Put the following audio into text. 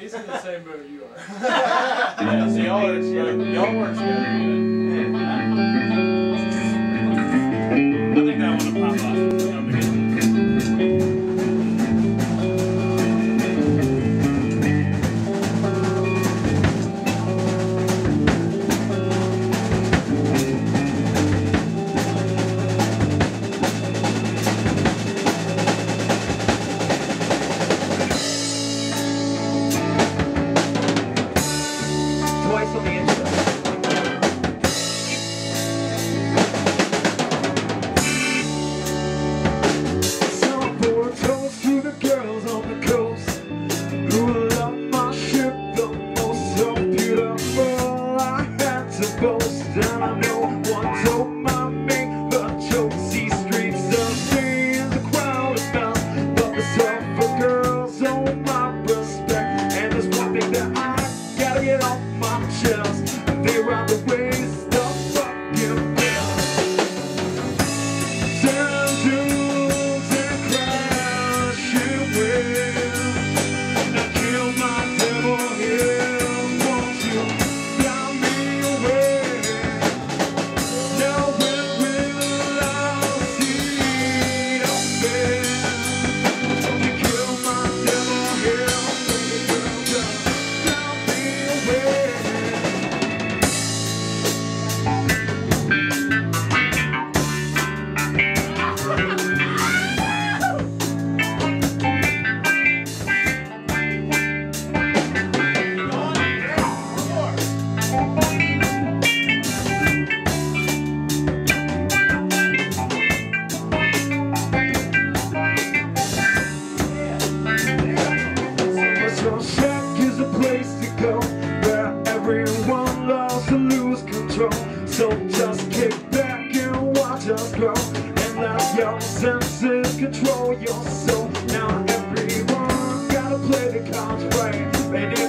He's in the same boat you are. Yeah, so y'all work together. I think that one will pop off. Control your soul. Now everyone gotta play the cards right.